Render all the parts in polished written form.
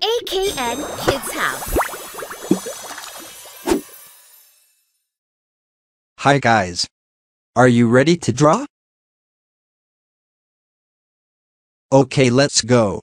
AKN Kids House. Hi guys. Are you ready to draw? Okay, let's go.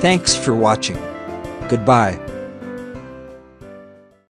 Thanks for watching. Goodbye.